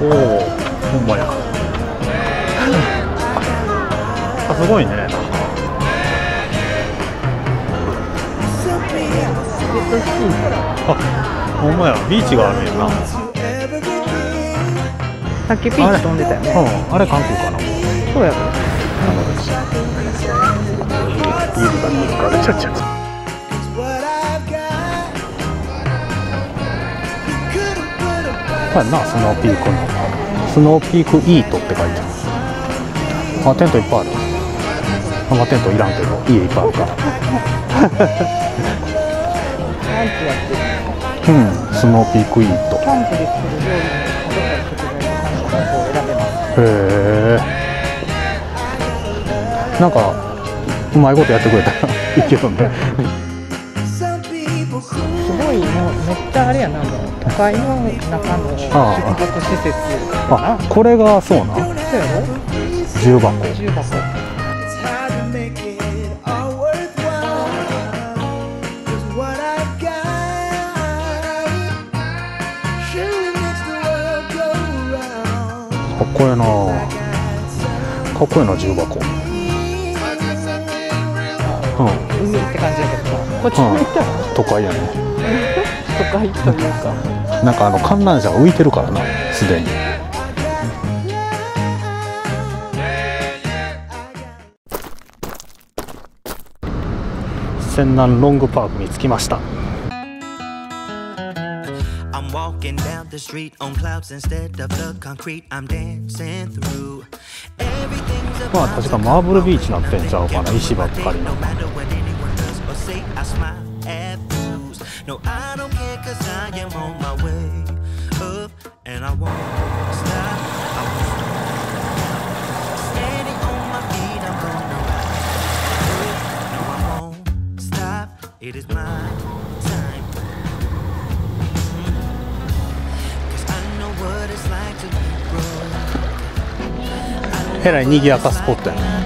ほんまやあ、すごいね。あ、ほんまや、ビーチがあるよな。さっきピーチ飛んでたよね。うん、あれ韓国かな。そうやから。ビールが疲れちゃっちゃう。これな、スノーピークのスノーピークイートって書いてある。あ、テントいっぱいある。あんまテントいらんけど、家いっぱいあるからうん、スノーピークイート。キャンプで作る料理のへえ。なんかうまいことやってくれたらいいけどねすごい、もうめっちゃあれやな、もう都会の中の宿泊施設かな。これがそうな、重箱。かっこいいな、かっこいいな重箱。海って感じだけど、こっち向いたら都会やね。都会というか、なんか観覧車が浮いてるからな、すでに。泉南ロングパークに着きました。まあ確かマーブルビーチになってんちゃうかな、石ばっかりの。No, I don't care cause I am on my way up and I won't stop. I won't. Standing on my feet, I'm gonna rise. No, I won't stop. It is my time. Cause I know what it's like to be broke. えらい賑やかスポットやね。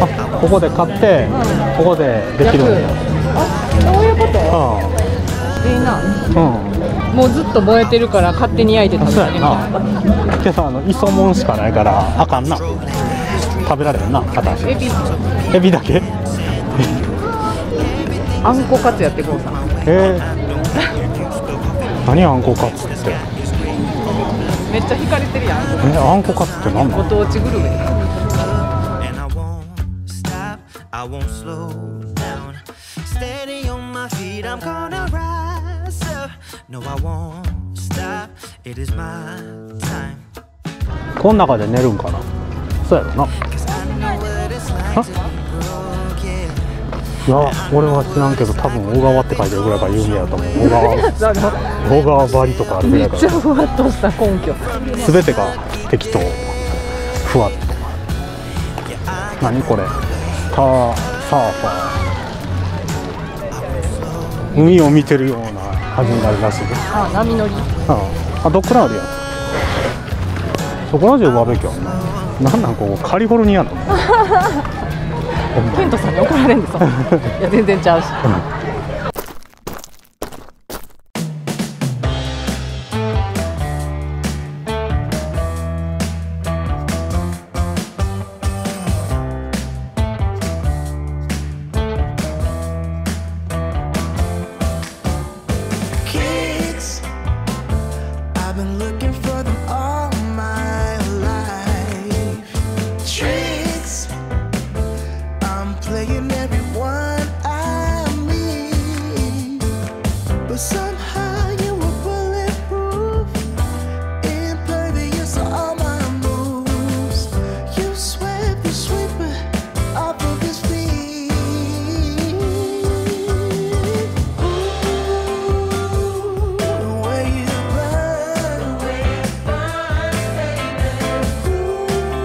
あ、ここで買って、ここでできるんや。あ、そういうこと。いいな。もうずっと燃えてるから勝手に焼いてた。そうやな。今朝磯もんしかないからあかんな。食べられるな、片足。エビだけ？あんこカツやってこうかな。何あんこカツって。めっちゃ惹かれてるやん。あんこカツってなんだ。ご当地グルメ。この中で寝るんかな。そうやろな。いや、俺は知らんけど、多分小川って書いてるぐらいから有名やと思う。小川バリとかあるぐらいから。めっちゃふわっとした根拠。すべてが適当。ふわっと。何これ。サーファー。海を見てるような感じになるらしいです。あ、波乗り。あ、ドッグランあるやん。そこら中バーベキューあるな。なんなんここカリフォルニアの。ケントさんに怒られるんですよ。いや全然ちゃうし。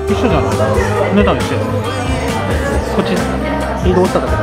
一緒じゃない。値段一緒や。こっち移動しただけだ。